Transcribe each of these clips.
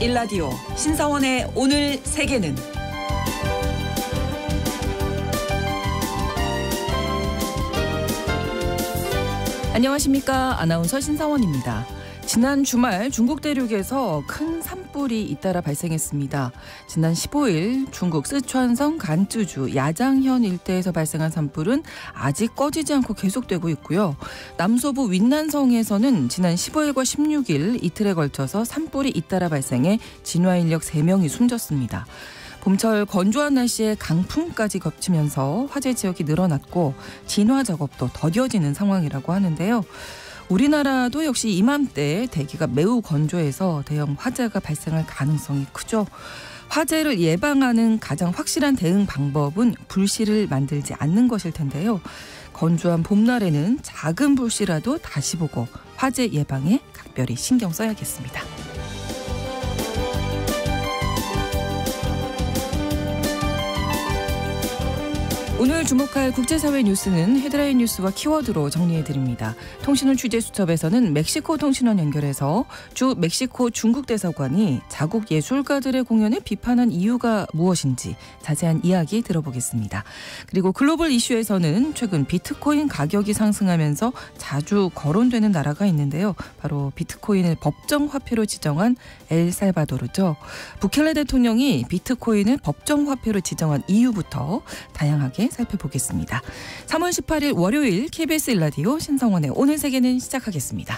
KBS 1라디오 신성원의 오늘 세계는 안녕하십니까. 아나운서 신성원입니다. 지난 주말 중국 대륙에서 큰 산불이 잇따라 발생했습니다. 지난 15일 중국 쓰촨성 간쯔주 야장현 일대에서 발생한 산불은 아직 꺼지지 않고 계속되고 있고요. 남서부 윈난성에서는 지난 15일과 16일 이틀에 걸쳐서 산불이 잇따라 발생해 진화인력 3명이 숨졌습니다. 봄철 건조한 날씨에 강풍까지 겹치면서 화재 지역이 늘어났고 진화 작업도 더뎌지는 상황이라고 하는데요. 우리나라도 역시 이맘때 대기가 매우 건조해서 대형 화재가 발생할 가능성이 크죠. 화재를 예방하는 가장 확실한 대응 방법은 불씨를 만들지 않는 것일 텐데요. 건조한 봄날에는 작은 불씨라도 다시 보고 화재 예방에 각별히 신경 써야겠습니다. 오늘 주목할 국제사회 뉴스는 헤드라인 뉴스와 키워드로 정리해드립니다. 통신원 취재수첩에서는 멕시코 통신원 연결해서 주 멕시코 중국 대사관이 자국 예술가들의 공연을 비판한 이유가 무엇인지 자세한 이야기 들어보겠습니다. 그리고 글로벌 이슈에서는 최근 비트코인 가격이 상승하면서 자주 거론되는 나라가 있는데요. 바로 비트코인을 법정 화폐로 지정한 엘살바도르죠. 부켈레 대통령이 비트코인을 법정 화폐로 지정한 이유부터 다양하게 살펴보겠습니다. 3월 18일 월요일 KBS 1라디오 신성원의 오늘 세계는 시작하겠습니다.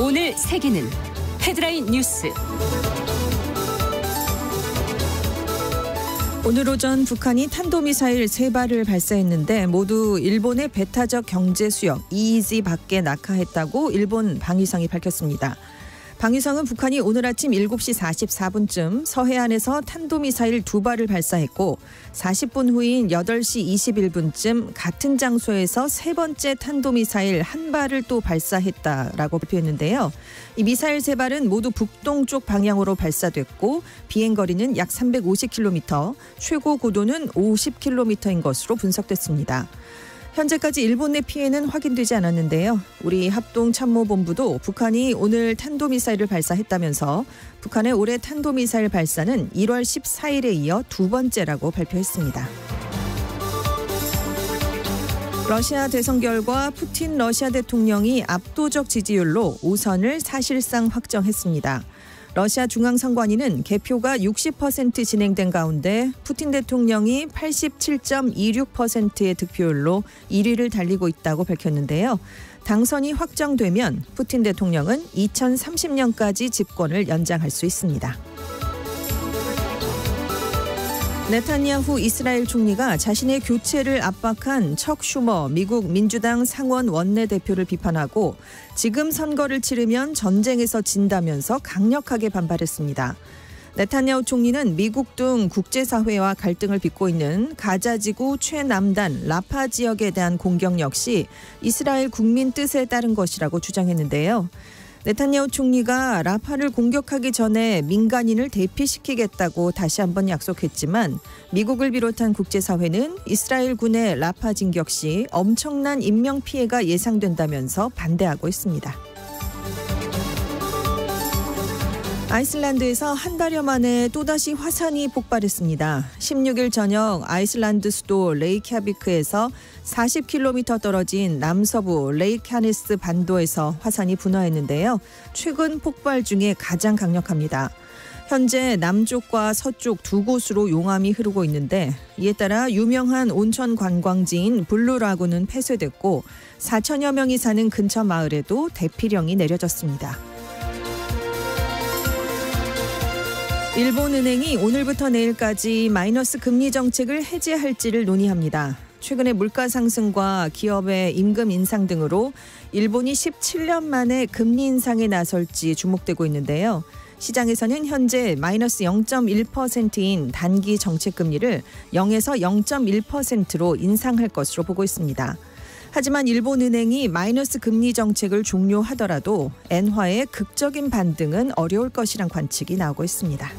오늘 세계는 헤드라인 뉴스. 오늘 오전 북한이 탄도미사일 3발을 발사했는데 모두 일본의 배타적 경제수역 EEZ 밖에 낙하했다고 일본 방위성이 밝혔습니다. 방위성은 북한이 오늘 아침 7시 44분쯤 서해안에서 탄도미사일 2발을 발사했고 40분 후인 8시 21분쯤 같은 장소에서 세 번째 탄도미사일 1발을 또 발사했다라고 발표했는데요. 이 미사일 3발은 모두 북동쪽 방향으로 발사됐고 비행거리는 약 350km, 최고 고도는 50km인 것으로 분석됐습니다. 현재까지 일본 내 피해는 확인되지 않았는데요. 우리 합동참모본부도 북한이 오늘 탄도미사일을 발사했다면서 북한의 올해 탄도미사일 발사는 1월 14일에 이어 두 번째라고 발표했습니다. 러시아 대선 결과 푸틴 러시아 대통령이 압도적 지지율로 5선을 사실상 확정했습니다. 러시아 중앙선관위는 개표가 60% 진행된 가운데 푸틴 대통령이 87.26%의 득표율로 1위를 달리고 있다고 밝혔는데요. 당선이 확정되면 푸틴 대통령은 2030년까지 집권을 연장할 수 있습니다. 네타냐후 이스라엘 총리가 자신의 교체를 압박한 척 슈머 미국 민주당 상원 원내대표를 비판하고 지금 선거를 치르면 전쟁에서 진다면서 강력하게 반발했습니다. 네타냐후 총리는 미국 등 국제사회와 갈등을 빚고 있는 가자지구 최남단 라파 지역에 대한 공격 역시 이스라엘 국민 뜻에 따른 것이라고 주장했는데요. 네타냐후 총리가 라파를 공격하기 전에 민간인을 대피시키겠다고 다시 한번 약속했지만 미국을 비롯한 국제사회는 이스라엘군의 라파 진격 시 엄청난 인명피해가 예상된다면서 반대하고 있습니다. 아이슬란드에서 한 달여 만에 또다시 화산이 폭발했습니다. 16일 저녁 아이슬란드 수도 레이캬비크에서 40km 떨어진 남서부 레이캬네스 반도에서 화산이 분화했는데요. 최근 폭발 중에 가장 강력합니다. 현재 남쪽과 서쪽 두 곳으로 용암이 흐르고 있는데 이에 따라 유명한 온천 관광지인 블루라군은 폐쇄됐고 4천여 명이 사는 근처 마을에도 대피령이 내려졌습니다. 일본은행이 오늘부터 내일까지 마이너스 금리 정책을 해제할지를 논의합니다. 최근의 물가 상승과 기업의 임금 인상 등으로 일본이 17년 만에 금리 인상에 나설지 주목되고 있는데요. 시장에서는 현재 마이너스 0.1%인 단기 정책금리를 0에서 0.1%로 인상할 것으로 보고 있습니다. 하지만 일본은행이 마이너스 금리 정책을 종료하더라도 엔화의 극적인 반등은 어려울 것이란 관측이 나오고 있습니다.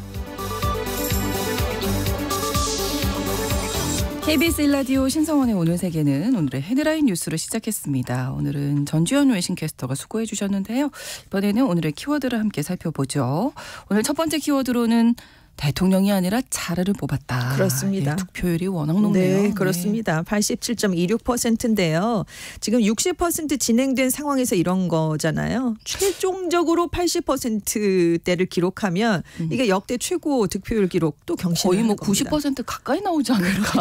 KBS 1라디오 신성원의 오늘 세계는 오늘의 헤드라인 뉴스로 시작했습니다. 오늘은 전주현 외신캐스터가 수고해 주셨는데요. 이번에는 오늘의 키워드를 함께 살펴보죠. 오늘 첫 번째 키워드로는 대통령이 아니라 차례를 뽑았다. 그렇습니다. 예, 투표율이 워낙 높네요. 네, 그렇습니다. 87.26%인데요. 지금 60% 진행된 상황에서 이런 거잖아요. 최종적으로 80%대를 기록하면 이게 역대 최고 득표율 기록도 경신을 거의 뭐 90% 가까이 나오지 않을까.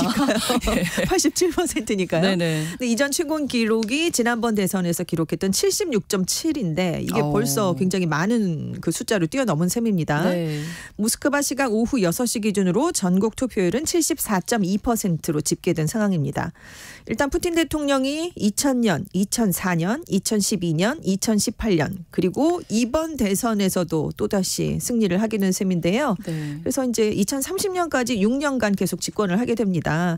네. 87%니까요. 네네. 근데 이전 최고 기록이 지난번 대선에서 기록했던 76.7인데 이게 벌써 굉장히 많은 그 숫자를 뛰어넘은 셈입니다. 네. 모스크바 시각 오후 6시 기준으로 전국 투표율은 74.2%로 집계된 상황입니다. 일단 푸틴 대통령이 2000년, 2004년, 2012년, 2018년 그리고 이번 대선에서도 또다시 승리를 하게 된 셈인데요. 네. 그래서 이제 2030년까지 6년간 계속 집권을 하게 됩니다.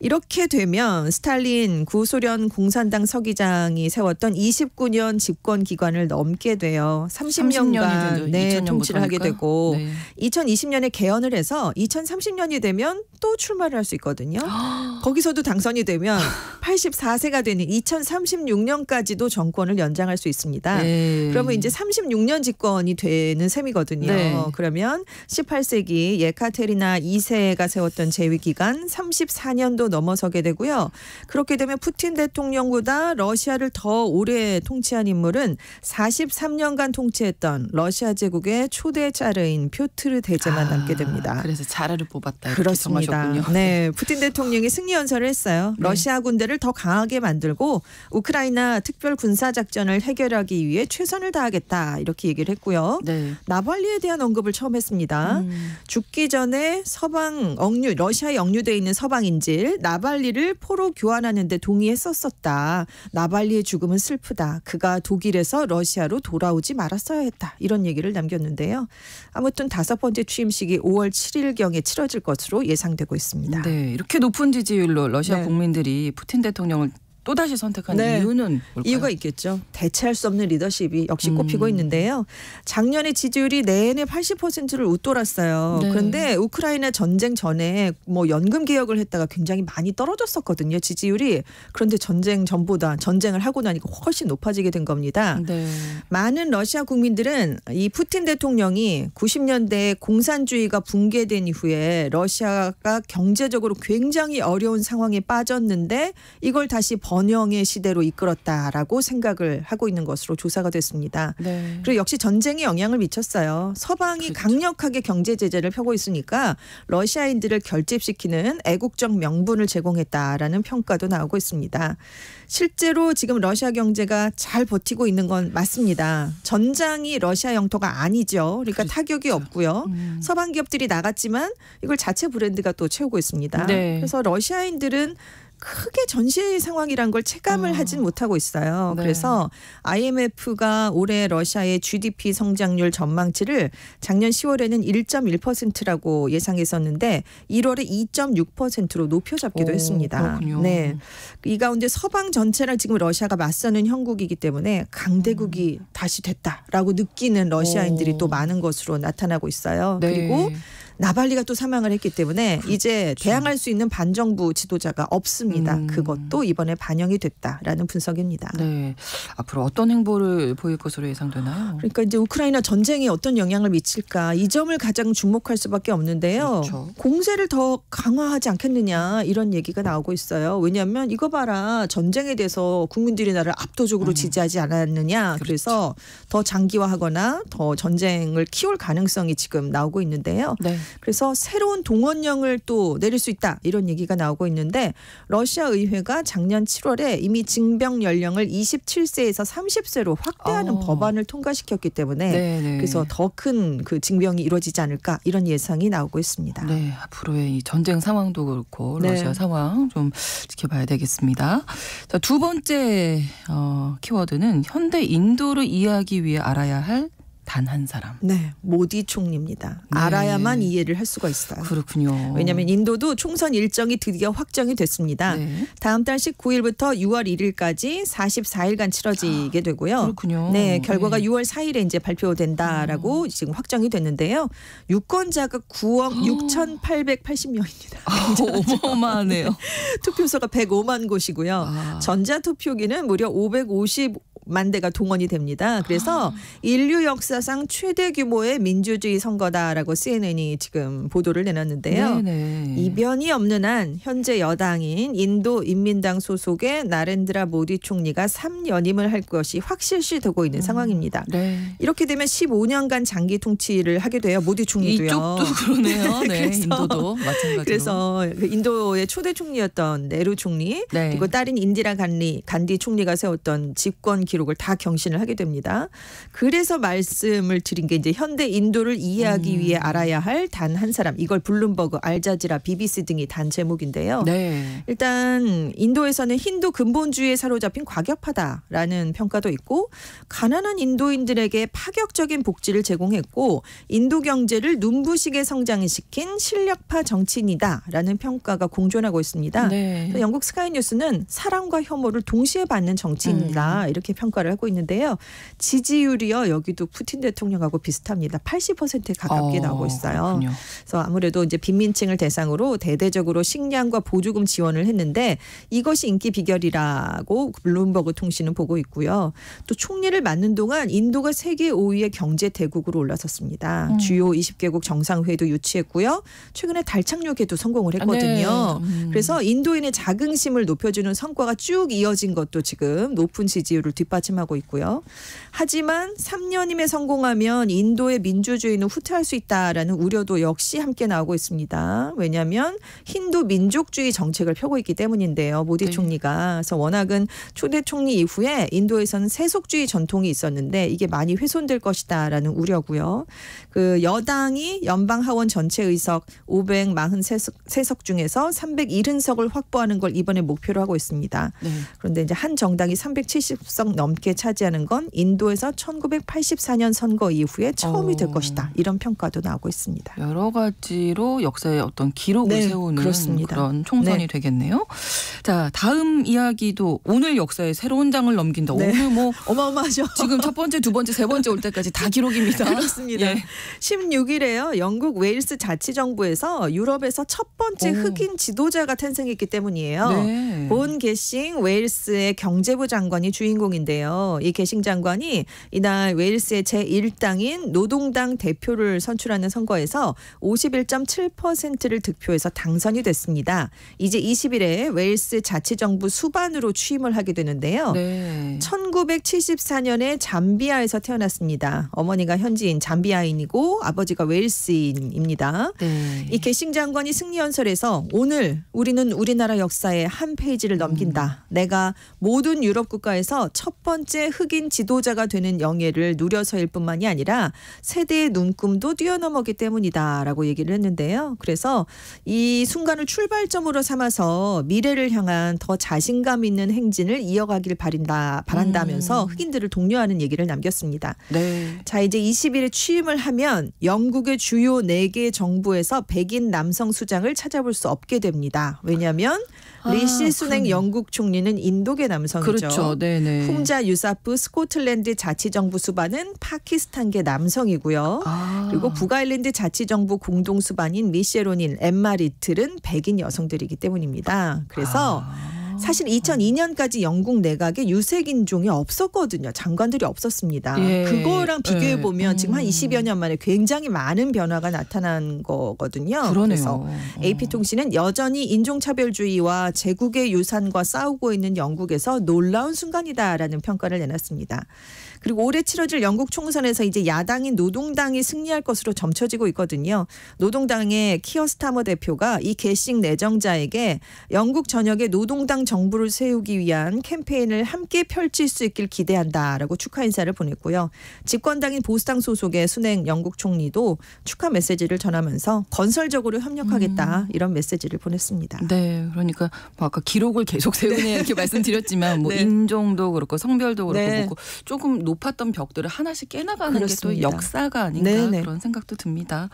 이렇게 되면 스탈린 구소련 공산당 서기장이 세웠던 29년 집권 기간을 넘게 돼요. 30년간 네, 통치를 하게 되고 네. 2020년에 개헌을 해서 2030년이 되면 또 출마를 할 수 있거든요. 거기서도 당선이 되면 84세가 되는 2036년까지도 정권을 연장할 수 있습니다. 네. 그러면 이제 36년 집권이 되는 셈이거든요. 네. 그러면 18세기 예카테리나 2세가 세웠던 재위기간 34년도 넘어서게 되고요. 그렇게 되면 푸틴 대통령보다 러시아를 더 오래 통치한 인물은 43년간 통치했던 러시아 제국의 초대 짜르인 퓨트르 대제만 남게 됩니다. 그래서 차례를 뽑았다. 이렇게 정하셨군요. 네, 푸틴 대통령이 승리 연설을 했어요. 네. 러시아 군대를 더 강하게 만들고 우크라이나 특별 군사 작전을 해결하기 위해 최선을 다하겠다 이렇게 얘기를 했고요. 네. 나발리에 대한 언급을 처음 했습니다. 죽기 전에 서방 억류 러시아에 억류돼 있는 서방 인질 나발리를 포로 교환하는데 동의했었다. 나발리의 죽음은 슬프다. 그가 독일에서 러시아로 돌아오지 말았어야 했다. 이런 얘기를 남겼는데요. 아무튼 다섯 번째 취임식이 5월 7일경에 치러질 것으로 예상되고 있습니다. 네, 이렇게 높은 지지율로 러시아 네. 국민들이 푸틴 대통령을 또다시 선택하는 네. 이유는 뭘까요? 이유가 있겠죠. 대체할 수 없는 리더십이 역시 꼽히고 있는데요. 작년에 지지율이 내내 80%를 웃돌았어요. 네. 그런데 우크라이나 전쟁 전에 뭐 연금 개혁을 했다가 굉장히 많이 떨어졌었거든요. 지지율이. 그런데 전쟁 전보다 전쟁을 하고 나니까 훨씬 높아지게 된 겁니다. 네. 많은 러시아 국민들은 이 푸틴 대통령이 90년대 공산주의가 붕괴된 이후에 러시아가 경제적으로 굉장히 어려운 상황에 빠졌는데 이걸 다시 번영의 시대로 이끌었다라고 생각을 하고 있는 것으로 조사가 됐습니다. 네. 그리고 역시 전쟁에 영향을 미쳤어요. 서방이 그렇죠. 강력하게 경제 제재를 펴고 있으니까 러시아인들을 결집시키는 애국적 명분을 제공했다라는 평가도 나오고 있습니다. 실제로 지금 러시아 경제가 잘 버티고 있는 건 맞습니다. 전장이 러시아 영토가 아니죠. 그러니까 그렇죠. 타격이 없고요. 서방 기업들이 나갔지만 이걸 자체 브랜드가 또 채우고 있습니다. 네. 그래서 러시아인들은 크게 전시 상황이란 걸 체감을 하진 못하고 있어요. 네. 그래서 IMF가 올해 러시아의 GDP 성장률 전망치를 작년 10월에는 1.1%라고 예상했었는데 1월에 2.6%로 높여잡기도 했습니다. 그렇군요. 네, 이 가운데 서방 전체랑 지금 러시아가 맞서는 형국이기 때문에 강대국이 다시 됐다라고 느끼는 러시아인들이 또 많은 것으로 나타나고 있어요. 네. 그리고 나발리가 또 사망을 했기 때문에 그렇죠. 이제 대항할 수 있는 반정부 지도자가 없습니다. 그것도 이번에 반영이 됐다라는 분석입니다. 네, 앞으로 어떤 행보를 보일 것으로 예상되나요? 그러니까 이제 우크라이나 전쟁이 어떤 영향을 미칠까 이 점을 가장 주목할 수밖에 없는데요. 그렇죠. 공세를 더 강화하지 않겠느냐 이런 얘기가 나오고 있어요. 왜냐하면 이거 봐라 전쟁에 대해서 국민들이 나를 압도적으로 지지하지 않았느냐. 그렇죠. 그래서 더 장기화하거나 더 전쟁을 키울 가능성이 지금 나오고 있는데요. 네. 그래서 새로운 동원령을 또 내릴 수 있다 이런 얘기가 나오고 있는데 러시아 의회가 작년 7월에 이미 징병 연령을 27세에서 30세로 확대하는 법안을 통과시켰기 때문에 네네. 그래서 더 큰 그 징병이 이루어지지 않을까 이런 예상이 나오고 있습니다. 네, 앞으로의 이 전쟁 상황도 그렇고 러시아 네. 상황 좀 지켜봐야 되겠습니다. 자, 두 번째 키워드는 현대 인도를 이해하기 위해 알아야 할 단 한 사람. 네. 모디 총리입니다. 네. 알아야만 이해를 할 수가 있어요. 그렇군요. 왜냐하면 인도도 총선 일정이 드디어 확정이 됐습니다. 네. 다음 달 19일부터 6월 1일까지 44일간 치러지게 되고요. 그렇군요. 네. 결과가 네. 6월 4일에 이제 발표된다라고 지금 확정이 됐는데요. 유권자가 9억 6,880명입니다. 어마어마하네요. 투표소가 105만 곳이고요. 아. 전자투표기는 무려 550만 대가 동원이 됩니다. 그래서 인류 역사상 최대 규모의 민주주의 선거다라고 CNN이 지금 보도를 내놨는데요. 네네. 이변이 없는 한 현재 여당인 인도인민당 소속의 나렌드라 모디 총리가 3연임을 할 것이 확실시 되고 있는 상황입니다. 네. 이렇게 되면 15년간 장기 통치를 하게 돼요. 모디 총리도요. 이쪽도 그러네요. 네, 인도도 마찬가지로. 그래서 인도의 초대 총리였던 네루 총리 네. 그리고 딸인 인디라 간디 총리가 세웠던 집권 기록을 다 경신을 하게 됩니다. 그래서 말씀을 드린 게 이제 현대 인도를 이해하기 위해 알아야 할 단 한 사람. 이걸 블룸버그, 알자지라, BBC 등이 단 제목인데요. 네. 일단 인도에서는 힌두 근본주의에 사로잡힌 과격파다라는 평가도 있고 가난한 인도인들에게 파격적인 복지를 제공했고 인도 경제를 눈부시게 성장시킨 실력파 정치인이다라는 평가가 공존하고 있습니다. 네. 영국 스카이뉴스는 사랑과 혐오를 동시에 받는 정치인이다 이렇게 평가를 하고 있는데요. 지지율이요. 여기도 푸틴 대통령하고 비슷합니다. 80%에 가깝게 나오고 있어요. 그렇군요. 그래서 아무래도 이제 빈민층을 대상으로 대대적으로 식량과 보조금 지원을 했는데 이것이 인기 비결이라고 블룸버그 통신은 보고 있고요. 또 총리를 맡는 동안 인도가 세계 5위의 경제 대국으로 올라섰습니다. 주요 20개국 정상회의도 유치했고요. 최근에 달 착륙에도 성공을 했거든요. 네. 그래서 인도인의 자긍심을 높여주는 성과가 쭉 이어진 것도 지금 높은 지지율을 뒷받침하고 있고요. 하지만 3연임에 성공하면 인도의 민주주의는 후퇴할 수 있다라는 우려도 역시 함께 나오고 있습니다. 왜냐하면 힌두 민족주의 정책을 펴고 있기 때문인데요. 모디 네. 총리가. 그래서 워낙은 초대 총리 이후에 인도에서는 세속주의 전통이 있었는데 이게 많이 훼손될 것이다라는 우려고요. 그 여당이 연방하원 전체 의석 543석 중에서 370석을 확보하는 걸 이번에 목표로 하고 있습니다. 네. 그런데 이제 한 정당이 370석 넘게 차지하는 건 인도에서 1984년 선거 이후에 처음이 될 것이다. 이런 평가도 나오고 있습니다. 여러 가지로 역사의 어떤 기록을 네, 세우는 그렇습니다. 그런 총선이 네. 되겠네요. 자, 다음 이야기도 오늘 역사의 새로운 장을 넘긴다. 네. 오늘 뭐 어마어마하죠. 지금 첫 번째, 두 번째, 세 번째 올 때까지 다 기록입니다. 그렇습니다. 예. 16일에요. 영국 웨일스 자치정부에서 유럽에서 첫 번째 흑인 지도자가 탄생했기 때문이에요. 네. 본 게싱 웨일스의 경제부 장관이 주인공인데요. 이 게싱 장관이 이날 웨일스의 제1당인 노동당 대표를 선출하는 선거에서 51.7%를 득표해서 당선이 됐습니다. 이제 20일에 웨일스 자치정부 수반으로 취임을 하게 되는데요. 네. 1974년에 잠비아에서 태어났습니다. 어머니가 현지인 잠비아인이고 아버지가 웨일스인입니다. 네. 이 게싱 장관이 승리연설에서 오늘 우리는 우리나라 역사의 한 페이지를 넘긴다. 내가 모든 유럽 국가에서 첫 번째 흑인 지도자가 되는 영예를 누려서일 뿐만이 아니라 세대의 눈금도 뛰어넘었기 때문이다 라고 얘기를 했는데요. 그래서 이 순간을 출발점으로 삼아서 미래를 향한 더 자신감 있는 행진을 이어가길 바란다면서 흑인들을 독려하는 얘기를 남겼습니다. 네. 자, 이제 20일에 취임을 하면 영국의 주요 4개 정부에서 백인 남성 수장을 찾아볼 수 없게 됩니다. 왜냐하면 리시 순행 영국 총리는 인도계 남성이죠. 그렇죠. 네네. 훈자 유사프 스코틀랜드 자치정부 수반은 파키스탄계 남성이고요. 그리고 북아일랜드 자치정부 공동 수반인 미쉐론인 엠마 리틀은 백인 여성들이기 때문입니다. 그래서 사실 2002년까지 영국 내각에 유색인종이 없었거든요. 장관들이 없었습니다. 예. 그거랑 비교해보면 지금 한 20여 년 만에 굉장히 많은 변화가 나타난 거거든요. 그러네요. 그래서 AP통신은 여전히 인종차별주의와 제국의 유산과 싸우고 있는 영국에서 놀라운 순간이다라는 평가를 내놨습니다. 그리고 올해 치러질 영국 총선에서 이제 야당인 노동당이 승리할 것으로 점쳐지고 있거든요. 노동당의 키어스타머 대표가 이 게싱 내정자에게 영국 전역의 노동당 정부를 세우기 위한 캠페인을 함께 펼칠 수 있길 기대한다라고 축하 인사를 보냈고요. 집권당인 보수당 소속의 순행 영국 총리도 축하 메시지를 전하면서 건설적으로 협력하겠다 이런 메시지를 보냈습니다. 네, 그러니까 뭐 아까 기록을 계속 세우네 이렇게 말씀드렸지만 뭐 인종도 그렇고 성별도 그렇고 뭐고 조금 높았던 벽들을 하나씩 깨나가는 게 또 역사가 아닌가 그런 생각도 듭니다.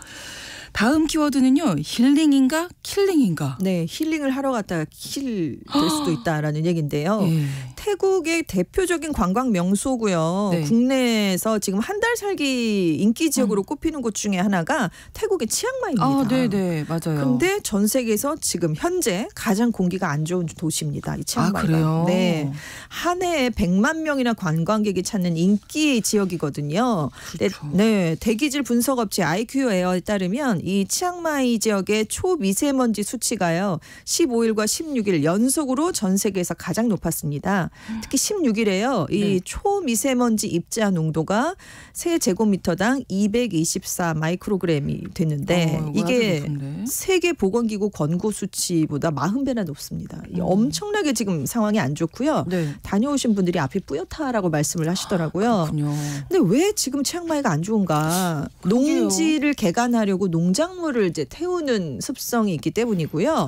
다음 키워드는요. 힐링인가 킬링인가. 네. 힐링을 하러 갔다가 킬 될 수도 있다라는 얘기인데요. 예. 태국의 대표적인 관광 명소고요. 네. 국내에서 지금 한 달 살기 인기 지역으로 꼽히는 곳 중에 하나가 태국의 치앙마이입니다. 아, 네네. 맞아요. 근데 전 세계에서 지금 현재 가장 공기가 안 좋은 도시입니다. 이 치앙마이가. 아, 그래요? 네. 한 해에 100만 명이나 관광객이 찾는 인기 지역이거든요. 그렇죠. 네. 대기질 분석업체 IQ에어에 따르면 이 치앙마이 지역의 초미세먼지 수치가요. 15일과 16일 연속으로 전 세계에서 가장 높았습니다. 특히 16일에요. 이 초미세먼지 입자 농도가 세제곱미터당 224 마이크로그램이 됐는데 이게 세계보건기구 권고 수치보다 40배나 높습니다. 엄청나게 지금 상황이 안 좋고요. 네. 다녀오신 분들이 앞이 뿌옇다라고 말씀을 하시더라고요. 근데 왜 지금 치앙마이가 안 좋은가? 그러게요. 농지를 개간하려고 농작물을 이제 태우는 습성이 있기 때문이고요.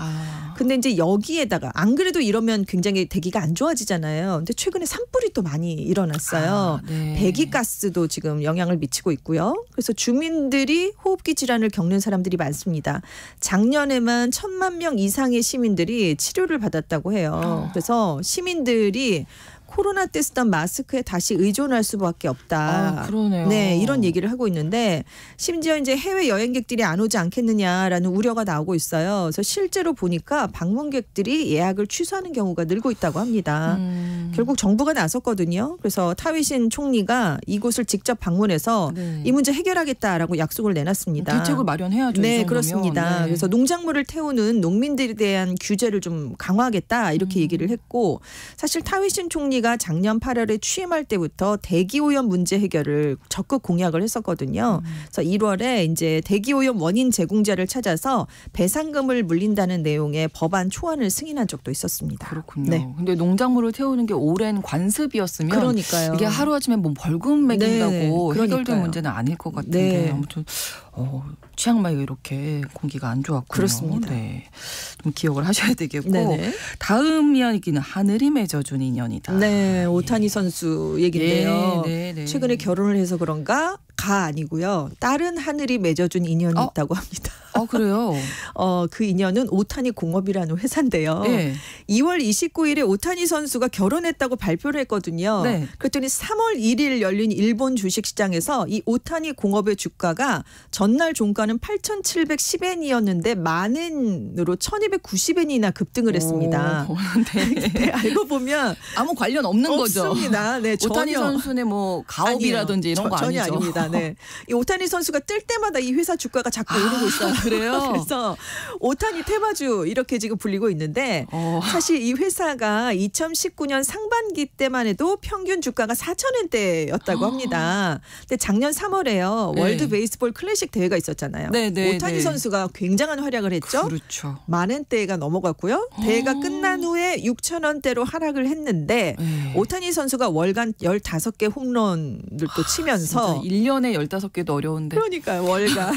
근데 이제 여기에다가 안 그래도 이러면 굉장히 대기가 안 좋아지잖아요. 근데 최근에 산불이 또 많이 일어났어요. 배기가스도 지금 영향을 미치고 있고요. 그래서 주민들이 호흡기 질환을 겪는 사람들이 많습니다. 작년에만 1,000만 명 이상의 시민들이 치료를 받았다고 해요. 그래서 시민들이 코로나 때 쓰던 마스크에 다시 의존할 수밖에 없다. 아, 그러네요. 네, 이런 얘기를 하고 있는데 심지어 이제 해외 여행객들이 안 오지 않겠느냐라는 우려가 나오고 있어요. 그래서 실제로 보니까 방문객들이 예약을 취소하는 경우가 늘고 있다고 합니다. 결국 정부가 나섰거든요. 그래서 타위신 총리가 이곳을 직접 방문해서 이 문제 해결하겠다라고 약속을 내놨습니다. 대책을 마련해야죠. 네, 그렇습니다. 네. 그래서 농작물을 태우는 농민들에 대한 규제를 좀 강화하겠다 이렇게 얘기를 했고 사실 타위신 총리가 작년 8월에 취임할 때부터 대기오염 문제 해결을 적극 공약을 했었거든요. 그래서 1월에 이제 대기오염 원인 제공자를 찾아서 배상금을 물린다는 내용의 법안 초안을 승인한 적도 있었습니다. 그렇군요. 네. 근데 농작물을 태우는 게 오랜 관습이었으면 그러니까요. 이게 하루아침에 뭐 벌금 매긴다고 해결된 문제는 아닐 것 같은데 아무튼 치앙마이 이렇게 공기가 안 좋았군요. 그렇습니다. 네. 좀 기억을 하셔야 되겠고 다음 이야기는 하늘이 맺어준 인연이다. 네, 오타니 선수 얘긴데요. 최근에 결혼을 해서 그런가? 가 아니고요. 다른 하늘이 맺어준 인연이 있다고 합니다. 그래요? 그 인연은 오타니 공업이라는 회사인데요. 2월 29일에 오타니 선수가 결혼했다고 발표를 했거든요. 그랬더니 3월 1일 열린 일본 주식시장에서 이 오타니 공업의 주가가 전날 종가는 8,710엔이었는데 만엔으로 1,290엔이나 급등을 했습니다. 알고 보면 아무 관련 없는 거죠. 없습니다. 네, 오타니 선수의 뭐 가업이라든지 이런 거 아니죠. 전혀 아닙니다. 네. 이 오타니 선수가 뜰 때마다 이 회사 주가가 자꾸 오르고 있어요. 그래요? 그래서 오타니 테마주 이렇게 지금 불리고 있는데 사실 이 회사가 2019년 상반기 때만 해도 평균 주가가 4,000엔대였다고 합니다. 근데 작년 3월에요. 월드 베이스볼 클래식 대회가 있었잖아요. 오타니 선수가 굉장한 활약을 했죠. 그렇죠. 만엔대가 넘어갔고요. 대회가 끝난 후에 6,000원대로 하락을 했는데 오타니 선수가 월간 15개 홈런을 또 치면서 1년에 15개도 어려운데. 그러니까요. 월간.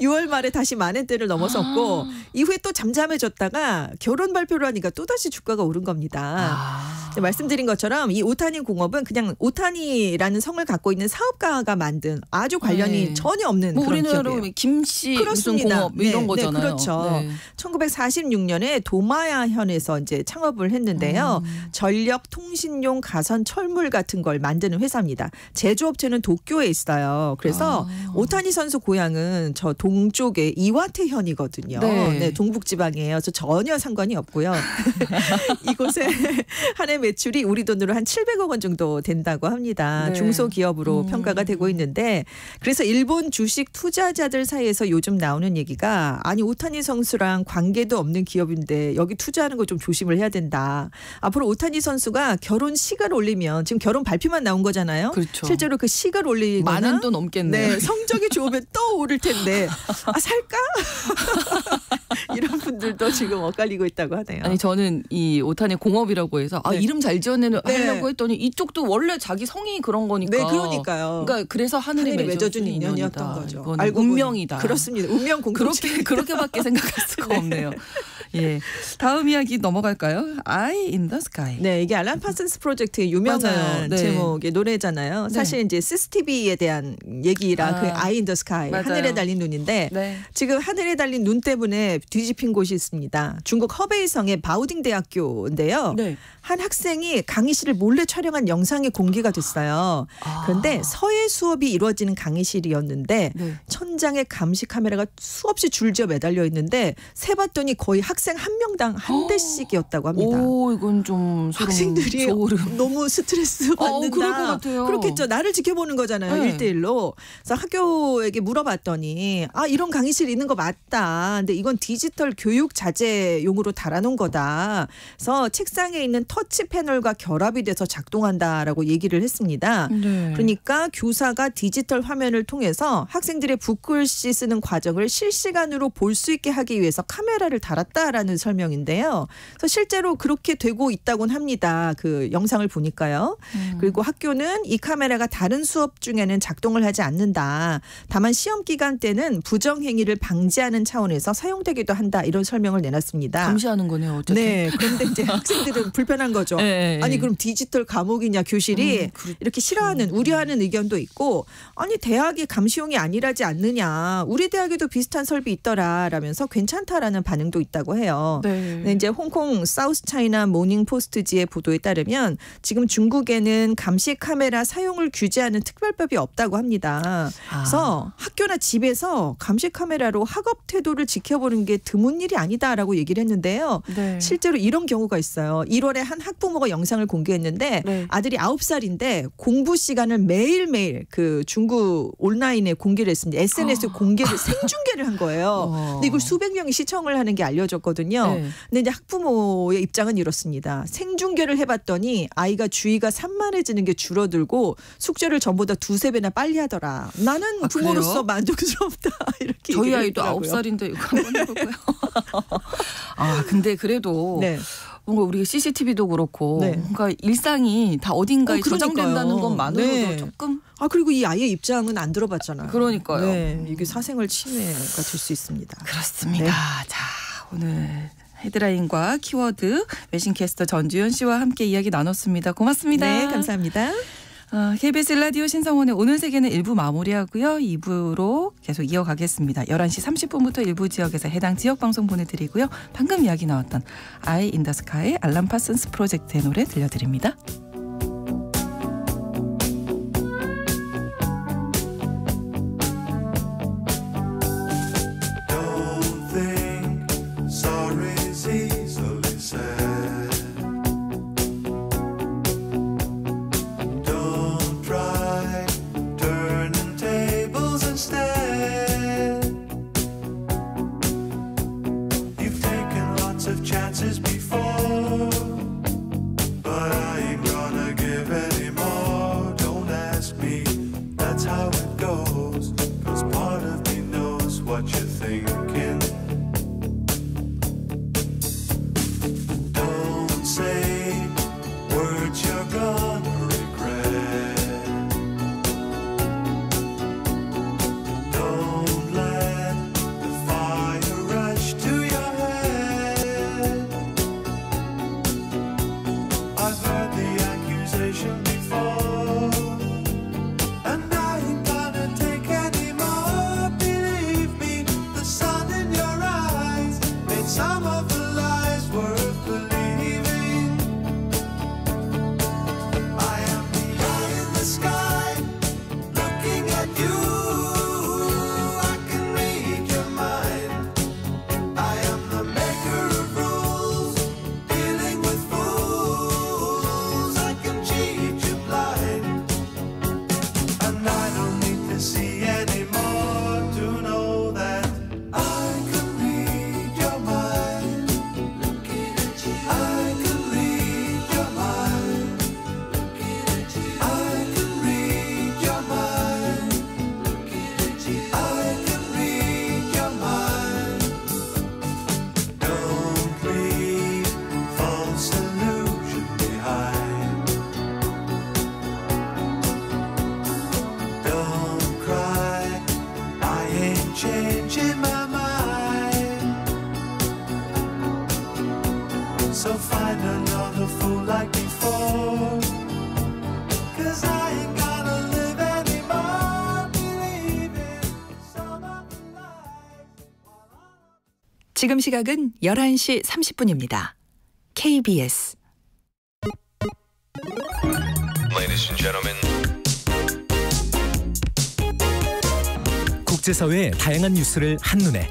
6월 말에 다시 만엔대를 넘어섰고 이후에 또 잠잠해졌다가 결혼 발표를 하니까 또다시 주가가 오른 겁니다. 말씀드린 것처럼 이 오타니 공업은 그냥 오타니라는 성을 갖고 있는 사업가가 만든 아주 관련이 전혀 없는 뭐 그런 기업이에요. 우리나라로 김씨 무슨 공업 이런 거잖아요. 그렇죠. 1946년에 도마야현에서 이제 창업을 했는데요. 전력, 통신용, 가선, 철물 같은 걸 만드는 회사입니다. 제조업체는 도쿄에 있어요. 그래서 오타니 선수 고향은 저 동쪽의 이와테현이거든요. 동북지방이에요. 그래서 전혀 상관이 없고요. 이곳에 한 해 매출이 우리 돈으로 한 700억 원 정도 된다고 합니다. 네. 중소기업으로 평가가 되고 있는데, 그래서 일본 주식 투자자들 사이에서 요즘 나오는 얘기가, 아니 오타니 선수랑 관계도 없는 기업인데 여기 투자하는 거 좀 조심을 해야 된다. 앞으로 오타니 선수가 결혼 시가를 올리면, 지금 결혼 발표만 나온 거잖아요. 그렇죠. 실제로 그 시가를 올리거나 많은 돈 넘겠네요. 네, 성적이 좋으면 또 오를 텐데 아 살까? 이런 분들도 지금 엇갈리고 있다고 하네요. 아니 저는 이 오타니 공업이라고 해서 아, 네. 이름 잘 지어내려고 했더니 이쪽도 원래 자기 성이 그런 거니까. 네, 그러니까요. 그러니까 그래서 하늘이 맺어준 인연이었던 거죠. 알고 운명이다. 그렇습니다. 운명 공동체. 그렇게밖에 생각할 수가 네. 없네요. 예, 다음 이야기 넘어갈까요? Eye in the Sky. 네, 이게 알란 파슨스 프로젝트의 유명한 네. 제목의 노래잖아요. 네. 사실 이제 시스티비에 대한 얘기라 아. 그 Eye in the Sky, 맞아요. 하늘에 달린 눈인데 네. 지금 하늘에 달린 눈 때문에 뒤집힌 곳이 있습니다. 중국 허베이성의 바우딩 대학교인데요. 네. 한 학생이 강의실을 몰래 촬영한 영상이 공개가 됐어요. 아. 그런데 서예 수업이 이루어지는 강의실이었는데 네. 천장에 감시 카메라가 수없이 줄지어 매달려 있는데 세봤더니 거의 학생 한 명당 한 대씩이었다고 합니다. 오, 이건 좀 학생들이 소름. 너무 스트레스 받는다. 그럴 것 같아요. 그렇겠죠. 나를 지켜보는 거잖아요. 네. 1대1로. 그래서 학교에게 물어봤더니 아 이런 강의실 있는 거 맞다. 근데 이건 디지털 교육 자재용으로 달아놓은 거다. 그래서 책상에 있는 터치 패널과 결합이 돼서 작동한다라고 얘기를 했습니다. 네. 그러니까 교사가 디지털 화면을 통해서 학생들의 붓글씨 쓰는 과정을 실시간으로 볼 수 있게 하기 위해서 카메라를 달았다라는 설명인데요. 그래서 실제로 그렇게 되고 있다곤 합니다. 그 영상을 보니까요. 그리고 학교는 이 카메라가 다른 수업 중에는 작동을 하지 않는다. 다만 시험 기간 때는 부정행위를 방지하는 차원에서 사용되기도 한다. 이런 설명을 내놨습니다. 감시하는 거네요. 어쨌든. 네. 그런데 이제 학생들은 불편한 거죠. 네, 아니 그럼 디지털 감옥이냐 교실이 이렇게 싫어하는 우려하는 의견도 있고 아니 대학이 감시용이 아니라지 않느냐. 우리 대학에도 비슷한 설비 있더라라면서 괜찮다라는 반응도 있다고 해요. 네. 근데 이제 홍콩 사우스 차이나 모닝 포스트지의 보도에 따르면 지금 중국에는 감시 카메라 사용을 규제하는 특별법이 없다고 합니다. 그래서 학교나 집에서 감시 카메라로 학업 태도를 지켜보는 게 드문 일이 아니다라고 얘기를 했는데요. 네. 실제로 이런 경우가 있어요. 1월에 한 학부모가 영상을 공개했는데 네. 아들이 9살인데 공부 시간을 매일매일 그 중국 온라인에 공개를 했습니다. SNS 공개를 생중계를 한 거예요. 근데 이걸 수백 명이 시청을 하는 게 알려졌거든요. 네. 근데 이제 학부모의 입장은 이렇습니다. 생중계를 해봤더니 아이가 주의가 산만해지는 게 줄어들고 숙제를 전보다 2~3배나 빨리 하더라. 나는 부모로서 만족스럽다. 이렇게 저희 아이도 9살인데 이거 한번 해볼까요? 아 근데 그래도. 네. 뭔가 우리 CCTV도 그렇고 네. 뭔가 일상이 다 어딘가에 저장된다는 것만으로도 네. 조금. 아 그리고 이 아이의 입장은 안 들어봤잖아요. 그러니까요. 네. 이게 사생활 침해가 될 수 있습니다. 그렇습니다. 네. 자 오늘 헤드라인과 키워드 외신캐스터 전주현 씨와 함께 이야기 나눴습니다. 고맙습니다. 네, 감사합니다. KBS 라디오 신성원의 오늘 세계는 1부 마무리하고요. 2부로 계속 이어가겠습니다. 11시 30분부터 일부 지역에서 해당 지역 방송 보내드리고요. 방금 이야기 나왔던 아이 인 더 스카이 알람 파슨스 프로젝트의 노래 들려드립니다. Chances before, but I ain't right. find another fool like before. 'Cause I ain't gonna live anymore believing some of the life. 지금 시각은 11시 30분입니다. KBS. Ladies and gentlemen. 국제사회의 다양한 뉴스를 한눈에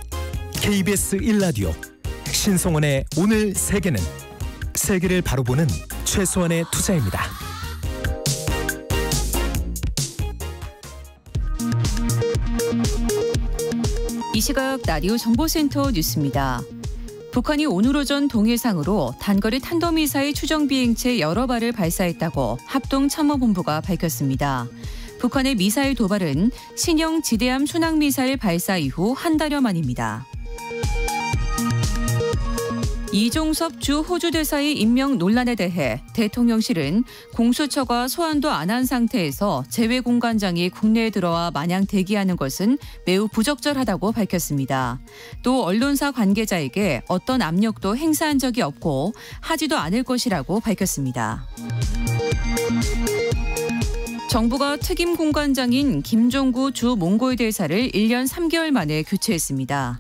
KBS 1라디오 신성원의 오늘 세계는 세계를 바로 보는 최소한의 투자입니다. 이 시각 라디오 정보센터 뉴스입니다. 북한이 오늘 오전 동해상으로 단거리 탄도미사일 추정 비행체 여러 발을 발사했다고 합동참모본부가 밝혔습니다. 북한의 미사일 도발은 신형 지대함 순항미사일 발사 이후 한 달여 만입니다. 이종섭 주 호주대사의 임명 논란에 대해 대통령실은 공수처가 소환도 안 한 상태에서 재외공관장이 국내에 들어와 마냥 대기하는 것은 매우 부적절하다고 밝혔습니다. 또 언론사 관계자에게 어떤 압력도 행사한 적이 없고 하지도 않을 것이라고 밝혔습니다. 정부가 특임 공관장인 김종구 주 몽골 대사를 1년 3개월 만에 교체했습니다.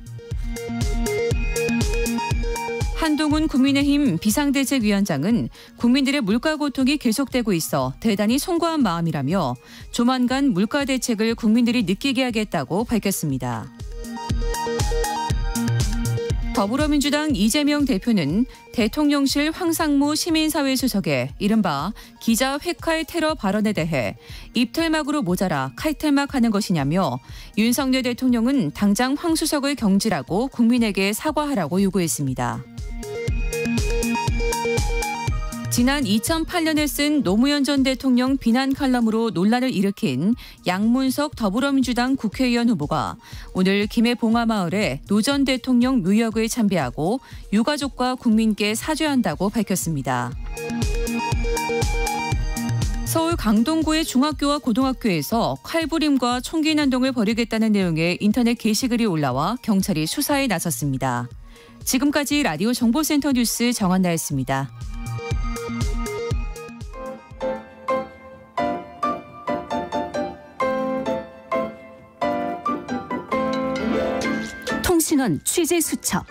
한동훈 국민의힘 비상대책위원장은 국민들의 물가 고통이 계속되고 있어 대단히 송구한 마음이라며 조만간 물가 대책을 국민들이 느끼게 하겠다고 밝혔습니다. 더불어민주당 이재명 대표는 대통령실 황상무 시민사회수석의 이른바 기자 회칼 테러 발언에 대해 입틀막으로 모자라 칼틀막하는 것이냐며 윤석열 대통령은 당장 황 수석을 경질하고 국민에게 사과하라고 요구했습니다. 지난 2008년에 쓴 노무현 전 대통령 비난 칼럼으로 논란을 일으킨 양문석 더불어민주당 국회의원 후보가 오늘 김해 봉화마을에 노 전 대통령 묘역을 참배하고 유가족과 국민께 사죄한다고 밝혔습니다. 서울 강동구의 중학교와 고등학교에서 칼부림과 총기 난동을 벌이겠다는 내용의 인터넷 게시글이 올라와 경찰이 수사에 나섰습니다. 지금까지 라디오 정보센터 뉴스 정한나였습니다. 신원 취재 수첩.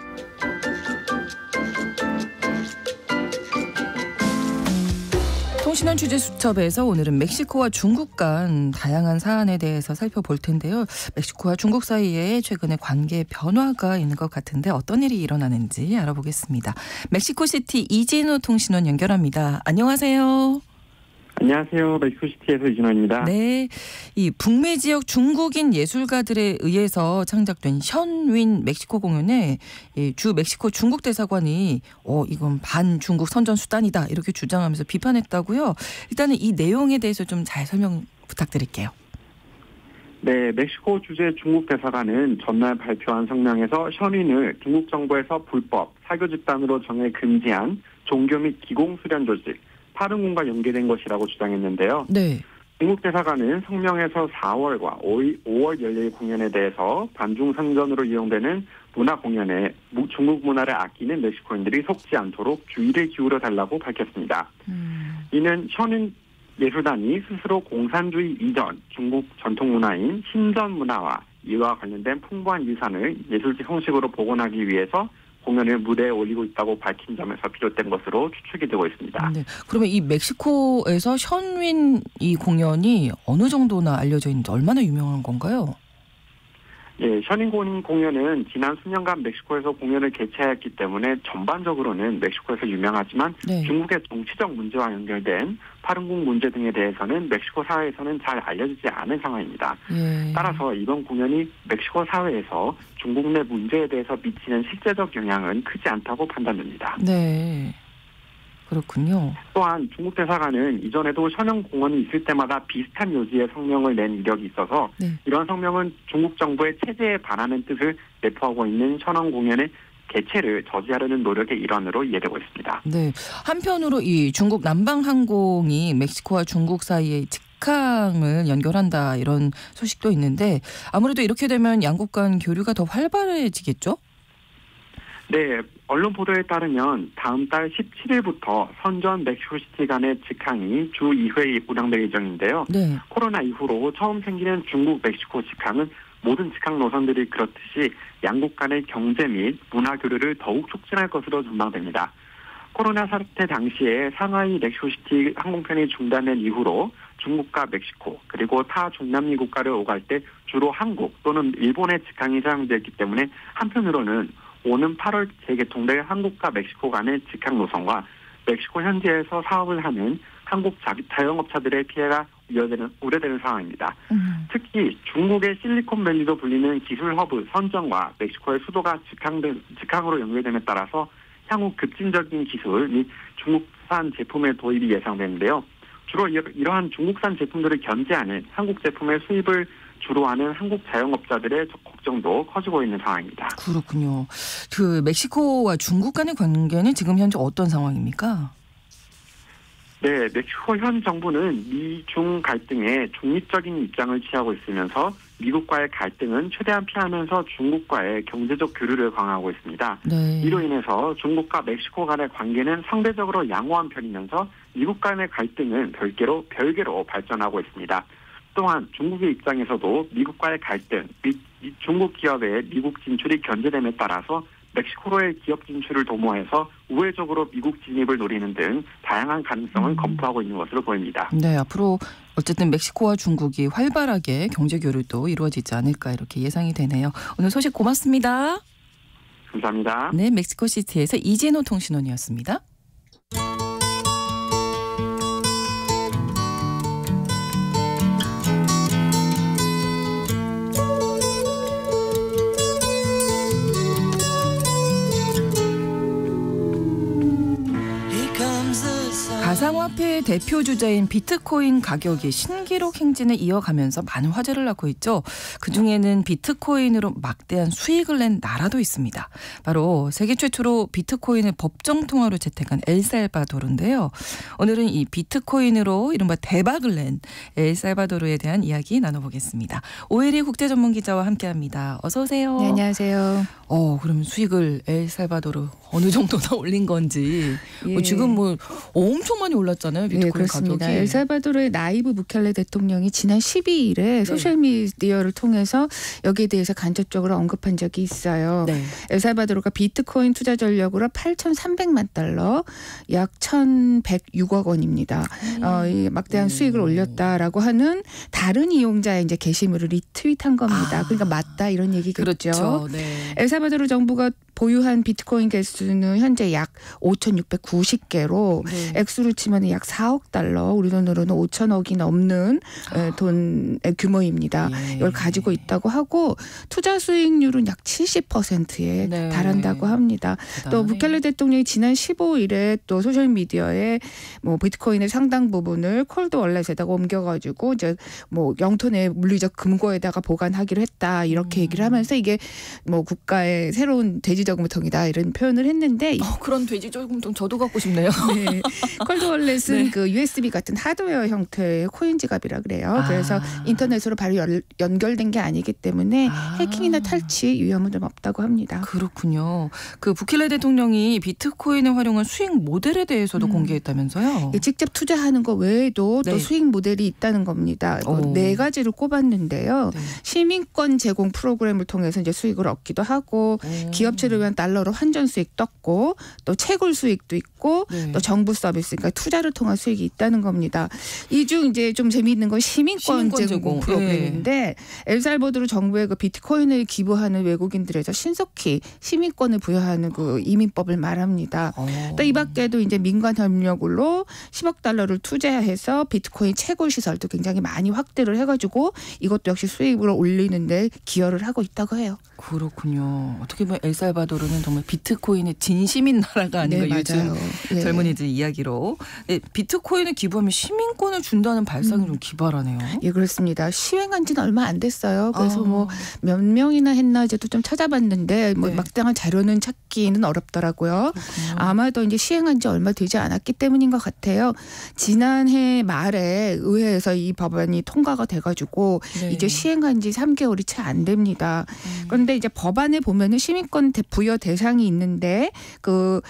통신원 취재 수첩에서 오늘은 멕시코와 중국 간 다양한 사안에 대해서 살펴볼 텐데요. 멕시코와 중국 사이에 최근에 관계 변화가 있는 것 같은데 어떤 일이 일어나는지 알아보겠습니다. 멕시코시티 이진호 통신원 연결합니다. 안녕하세요. 안녕하세요. 멕시코시티에서 이진호입니다. 네, 이 북미 지역 중국인 예술가들에 의해서 창작된 션윈 멕시코 공연에 주 멕시코 중국 대사관이 이건 반중국 선전 수단이다 이렇게 주장하면서 비판했다고요. 일단은 이 내용에 대해서 좀 잘 설명 부탁드릴게요. 네, 멕시코 주재 중국 대사관은 전날 발표한 성명에서 션윈을 중국 정부에서 불법 사교 집단으로 정해 금지한 종교 및 기공 수련 조직 파룬궁과 연계된 것이라고 주장했는데요. 네. 중국 대사관은 성명에서 4월과 5월 열릴 공연에 대해서 반중 선전으로 이용되는 문화 공연에 중국 문화를 아끼는 멕시코인들이 속지 않도록 주의를 기울여 달라고 밝혔습니다. 이는 션윈 예술단이 스스로 공산주의 이전 중국 전통 문화인 신전 문화와 이와 관련된 풍부한 유산을 예술적 형식으로 복원하기 위해서 공연을 무대에 올리고 있다고 밝힌 점에서 비롯된 것으로 추측이 되고 있습니다. 네, 그러면 이 멕시코에서 션윈 이 공연이 어느 정도나 알려져 있는지 얼마나 유명한 건가요? 예, 션윈 공연은 지난 수년간 멕시코에서 공연을 개최했기 때문에 전반적으로는 멕시코에서 유명하지만 네. 중국의 정치적 문제와 연결된 파룬궁 문제 등에 대해서는 멕시코 사회에서는 잘 알려지지 않은 상황입니다. 예. 따라서 이번 공연이 멕시코 사회에서 중국 내 문제에 대해서 미치는 실제적 영향은 크지 않다고 판단됩니다. 네. 그렇군요. 또한 중국 대사관은 이전에도 션윈 공연이 있을 때마다 비슷한 요지의 성명을 낸 이력이 있어서 네. 이런 성명은 중국 정부의 체제에 반하는 뜻을 내포하고 있는 션윈 공연의 개최를 저지하려는 노력의 일환으로 이해되고 있습니다. 네, 한편으로 이 중국 남방항공이 멕시코와 중국 사이에 직항을 연결한다 이런 소식도 있는데 아무래도 이렇게 되면 양국 간 교류가 더 활발해지겠죠? 네, 언론 보도에 따르면 다음 달 17일부터 선전 멕시코시티 간의 직항이 주 2회 운항될 예정인데요. 네. 코로나 이후로 처음 생기는 중국 멕시코 직항은 모든 직항 노선들이 그렇듯이 양국 간의 경제 및 문화 교류를 더욱 촉진할 것으로 전망됩니다. 코로나 사태 당시에 상하이 멕시코시티 항공편이 중단된 이후로 중국과 멕시코 그리고 타 중남미 국가를 오갈 때 주로 한국 또는 일본의 직항이 사용됐기 때문에 한편으로는 오는 8월 재개통될 한국과 멕시코 간의 직항 노선과 멕시코 현지에서 사업을 하는 한국 자영업자들의 피해가 우려되는 상황입니다. 특히 중국의 실리콘밸리로 불리는 기술 허브 선전과 멕시코의 수도가 직항으로 연결됨에 따라서 향후 급진적인 기술 및 중국산 제품의 도입이 예상되는데요. 주로 이러한 중국산 제품들을 견제하는 한국 제품의 수입을 주로 하는 한국 자영업자들의 걱정도 커지고 있는 상황입니다. 그렇군요. 멕시코와 중국 간의 관계는 지금 현재 어떤 상황입니까? 네, 멕시코 현 정부는 미중 갈등에 중립적인 입장을 취하고 있으면서 미국과의 갈등은 최대한 피하면서 중국과의 경제적 교류를 강화하고 있습니다. 네. 이로 인해서 중국과 멕시코 간의 관계는 상대적으로 양호한 편이면서 미국 간의 갈등은 별개로 발전하고 있습니다. 또한 중국의 입장에서도 미국과의 갈등, 중국 기업의 미국 진출이 견제됨에 따라서 멕시코로의 기업 진출을 도모해서 우회적으로 미국 진입을 노리는 등 다양한 가능성을 검토하고 있는 것으로 보입니다. 네, 앞으로 어쨌든 멕시코와 중국이 활발하게 경제 교류도 이루어지지 않을까 이렇게 예상이 되네요. 오늘 소식 고맙습니다. 감사합니다. 네, 멕시코시티에서 이진호 통신원이었습니다. 가상화폐 대표 주자인 비트코인 가격이 신기록 행진을 이어가면서 많은 화제를 낳고 있죠. 그중에는 비트코인으로 막대한 수익을 낸 나라도 있습니다. 바로 세계 최초로 비트코인을 법정 통화로 채택한 엘살바도르인데요. 오늘은 이 비트코인으로 이른바 대박을 낸 엘살바도르에 대한 이야기 나눠보겠습니다. 오애리 국제전문기자와 함께합니다. 어서 오세요. 네, 안녕하세요. 그럼 수익을 엘살바도르 어느 정도나 올린 건지. 예. 지금 엄청 많이 올랐잖아요. 비트코인. 네, 그렇습니다. 가격이. 엘살바도르의 나이브 부켈레 대통령이 지난 12일에 네. 소셜미디어를 통해서 여기에 대해서 간접적으로 언급한 적이 있어요. 네. 엘살바도르가 비트코인 투자 전략으로 8,300만 달러, 약 1,106억 원입니다. 이 막대한 수익을 올렸다라고 하는 다른 이용자의 이제 게시물을 리트윗한 겁니다. 그러니까 맞다 이런 얘기겠죠. 그렇죠. 네. 엘살바도르 정부가 보유한 비트코인 개수는 현재 약 5,690개로 네. 액수로 치면 약 4억 달러, 우리 돈으로는 5천억이 넘는 돈 규모입니다. 예. 이걸 가지고 있다고 하고 투자 수익률은 약 70%에 네. 달한다고 합니다. 그다음에. 또 부켈레 대통령이 지난 15일에 또 소셜미디어에 비트코인의 상당 부분을 콜드 월렛에다가 옮겨가지고 이제 영토 내 물리적 금고에다가 보관하기로 했다 이렇게 얘기를 하면서 이게 국가의 새로운 돼지저금통이다 이런 표현을 했는데 그런 돼지저금통 저도 갖고 싶네요. 네. 콜드월렛은 네. USB 같은 하드웨어 형태의 코인 지갑이라 그래요. 그래서 인터넷으로 바로 연결된 게 아니기 때문에 해킹이나 탈취 위험은 좀 없다고 합니다. 그렇군요. 부켈레 대통령이 비트코인을 활용한 수익 모델에 대해서도 공개했다면서요? 예, 직접 투자하는 것 외에도 네. 또 수익 모델이 있다는 겁니다. 네 가지를 꼽았는데요. 네. 시민권 제공 프로그램을 통해서 이제 수익을 얻기도 하고 기업체를 위한 달러로 환전 수익 떴고 또 채굴 수익도 있고 네. 또 정부 서비스 그러니까 투자를 통한 수익이 있다는 겁니다. 이 중 이제 좀 재미있는 건 시민권 제공 프로그램인데 네. 엘살바도르 정부의 비트코인을 기부하는 외국인들에서 신속히 시민권을 부여하는 이민법을 말합니다. 또 이 밖에도 이제 민간 협력으로 10억 달러를 투자해서 비트코인 채굴 시설도 굉장히 많이 확대를 해가지고 이것도 역시 수익을 올리는데 기여를 하고 있다고 해요. 그렇군요. 어떻게 보면 엘살바도르는 정말 비트코인의 진심인 나라가 아닌가 네, 요즘 네. 젊은이들 이야기로. 네, 비트코인을 기부하면 시민권을 준다는 발상이 좀 기발하네요. 예, 그렇습니다. 시행한 지는 얼마 안 됐어요. 그래서 몇 명이나 했나 이제 또 좀 찾아봤는데 네. 막대한 자료는 찾기는 어렵더라고요. 아마도 이제 시행한 지 얼마 되지 않았기 때문인 것 같아요. 지난해 말에 의회에서 이 법안이 통과가 돼가지고 네. 이제 시행한 지 3개월이 채 안 됩니다. 그런데 그런데 이제 법안에 보면은 시민권 부여 대상이 있는데 그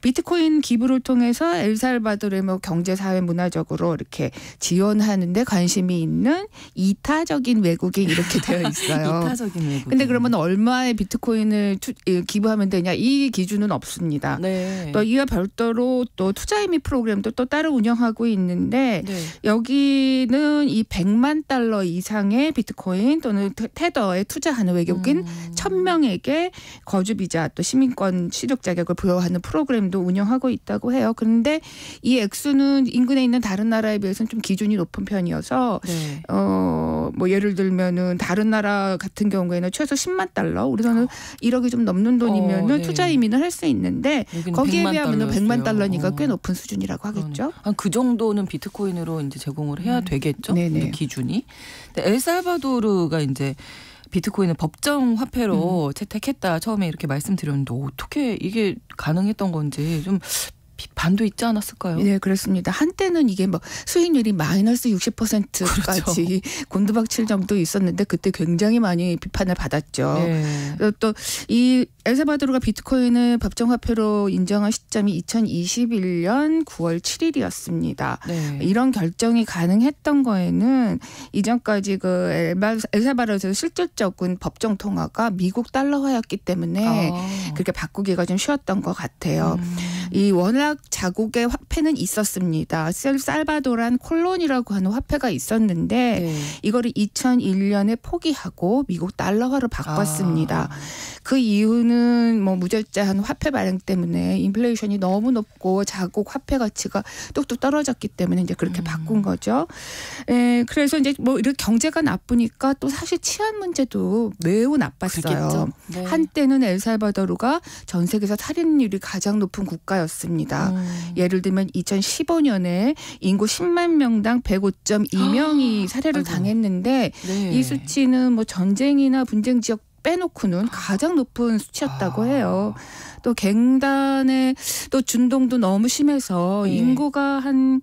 비트코인 기부를 통해서 엘살바도르의 뭐 경제, 사회, 문화적으로 이렇게 지원하는데 관심이 있는 이타적인 외국인 이렇게 되어 있어요. 이타적인 외국인. 근데 그러면 얼마의 비트코인을 기부하면 되냐 이 기준은 없습니다. 네. 또 이와 별도로 또 투자의 미 프로그램도 또 따로 운영하고 있는데 네. 여기는 이 100만 달러 이상의 비트코인 또는 테더에 투자하는 외국인 1,000명에게 거주비자 또 시민권 취득 자격을 부여하는 프로그램도 운영하고 있다고 해요. 그런데 이 액수는 인근에 있는 다른 나라에 비해서는 좀 기준이 높은 편이어서 네. 뭐 예를 들면은 다른 나라 같은 경우에는 최소 10만 달러 우리는 1억이 좀 넘는 돈이면은 네. 투자 이민을 할 수 있는데 거기에 100만 비하면 100만 달러니까 꽤 높은 수준이라고 하겠죠. 한 그 정도는 비트코인으로 이제 제공을 해야 되겠죠. 네네. 기준이. 근데 엘살바도르가 이제 비트코인을 법정 화폐로 채택했다. 처음에 이렇게 말씀드렸는데 어떻게 이게 가능했던 건지 좀 반도 있지 않았을까요? 네, 그렇습니다. 한때는 이게 뭐 수익률이 마이너스 60%까지 그렇죠. 곤두박질 점도 있었는데 그때 굉장히 많이 비판을 받았죠. 네. 또 이 엘살바도르가 비트코인을 법정화폐로 인정한 시점이 2021년 9월 7일이었습니다. 네. 이런 결정이 가능했던 거에는 이전까지 그 엘살바도르에서 실질적인 법정 통화가 미국 달러화였기 때문에 그렇게 바꾸기가 좀 쉬웠던 것 같아요. 이 원화 자국의 화폐는 있었습니다. 엘살바도란 콜론이라고 하는 화폐가 있었는데 네. 이거를 2001년에 포기하고 미국 달러화로 바꿨습니다. 그 이유는 뭐 무절제한 화폐 발행 때문에 인플레이션이 너무 높고 자국 화폐 가치가 뚝뚝 떨어졌기 때문에 이제 그렇게 바꾼 거죠. 예, 그래서 이제 뭐 이렇게 경제가 나쁘니까 또 사실 치안 문제도 매우 나빴어요. 네. 한때는 엘살바도르가 전 세계에서 살인율이 가장 높은 국가였습니다. 예를 들면 2015년에 인구 10만 명당 105.2명이 살해를 당했는데 네. 이 수치는 뭐 전쟁이나 분쟁 지역 빼놓고는 가장 높은 수치였다고 해요. 또 갱단의 또 준동도 너무 심해서 네. 인구가 한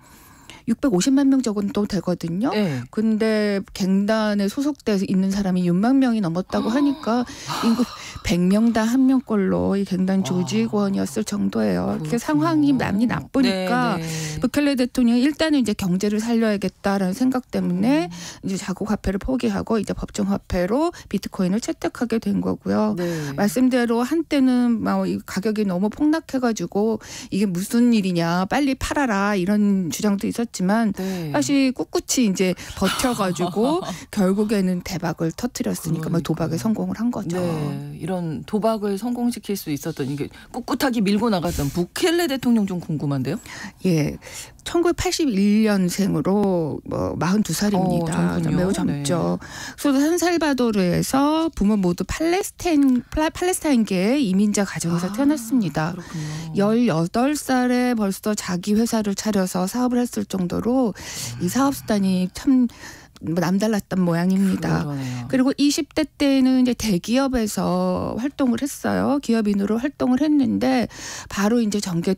650만 명 정도 되거든요. 네. 근데 갱단에 소속돼 있는 사람이 6만 명이 넘었다고 하니까 인구 100명당 1명꼴로 이 갱단 조직원이었을 정도예요. 그렇게 상황이 많이 나쁘니까 네. 부켈레 대통령이 일단은 이제 경제를 살려야겠다라는 생각 때문에 이제 자국 화폐를 포기하고 이제 법정 화폐로 비트코인을 채택하게 된 거고요. 네. 말씀대로 한때는 막 가격이 너무 폭락해가지고 이게 무슨 일이냐 빨리 팔아라 이런 주장도 있었죠. 지만 네. 사실 꿋꿋이 이제 버텨가지고 결국에는 대박을 터뜨렸으니까 그러니까. 도박에 성공을 한 거죠. 네. 이런 도박을 성공시킬 수 있었던 이게 꿋꿋하게 밀고 나갔던 부켈레 대통령 좀 궁금한데요. 예, 1981년생으로 뭐 42살입니다. 매우 젊죠. 네. 그래서 산살바도르에서 부모 모두 팔레스타인계 이민자 가정에서 태어났습니다. 그렇군요. 18살에 벌써 자기 회사를 차려서 사업을 했을 정도로 이 사업 수단이 참 남달랐던 모양입니다. 그러네요. 그리고 20대 때는 이제 대기업에서 활동을 했어요. 기업인으로 활동을 했는데 바로 이제 정계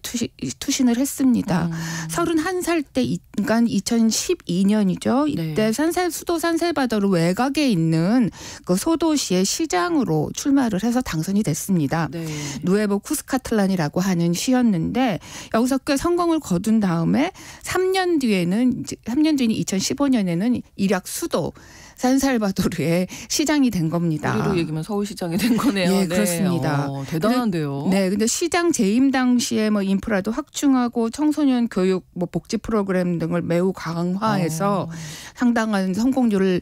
투신을 했습니다. 31살 때 그러니까 2012년이죠. 이때 네. 수도 산살바도르 외곽에 있는 그 소도시의 시장으로 출마를 해서 당선이 됐습니다. 네. 누에보 쿠스카틀란이라고 하는 시였는데 여기서 꽤 성공을 거둔 다음에 3년 뒤인 2015년에는 일약 수도 산살바도르의 시장이 된 겁니다. 우리로 얘기하면 서울시장이 된 거네요. 예, 네, 그렇습니다. 대단한데요. 근데 시장 재임 당시에 뭐 인프라도 확충하고 청소년 교육, 뭐 복지 프로그램 등을 매우 강화해서 상당한 성공률을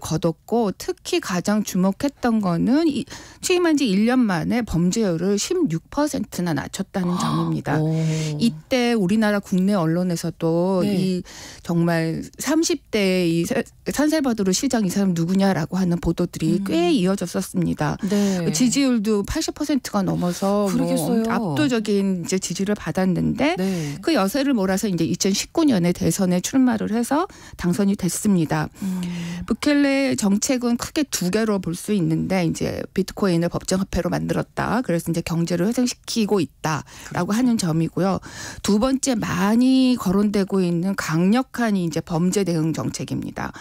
거뒀고 특히 가장 주목했던 거는 취임한 지 1년 만에 범죄율을 16%나 낮췄다는 점입니다. 이때 우리나라 국내 언론에서도 네. 이 정말 30대의 이 산살바도르 시장 이 사람 누구냐라고 하는 보도들이 꽤 이어졌었습니다. 네. 지지율도 80%가 넘어서 뭐 압도적인 이제 지지를 받았는데 네. 그 여세를 몰아서 이제 2019년에 대선에 출마를 해서 당선이 됐습니다. 부켈레 정책은 크게 두 개로 볼 수 있는데 이제 비트코인을 법정화폐로 만들었다. 그래서 이제 경제를 회생시키고 있다라고 하는 점이고요. 두 번째 많이 거론되고 있는 강력한 이제 범죄 대응 정책입니다.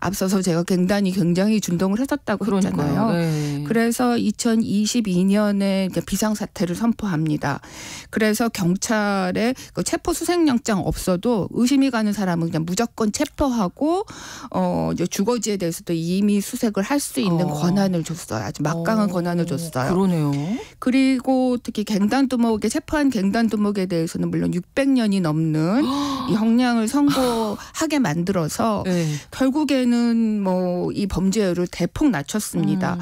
앞서서 제가 갱단이 굉장히 준동을 했었다고 했잖아요. 네. 그래서 2022년에 비상사태를 선포합니다. 그래서 경찰에 체포 수색영장 없어도 의심이 가는 사람은 그냥 무조건 체포하고 이제 주거지에 대해서도 임의 수색을 할 수 있는 권한을 줬어요. 아주 막강한 권한을 줬어요. 그러네요. 그리고 특히 갱단두목에 체포한 갱단두목에 대해서는 물론 600년이 넘는 이 형량을 선고하게 만들어서 네. 결국에는 뭐 이 범죄율을 대폭 낮췄습니다.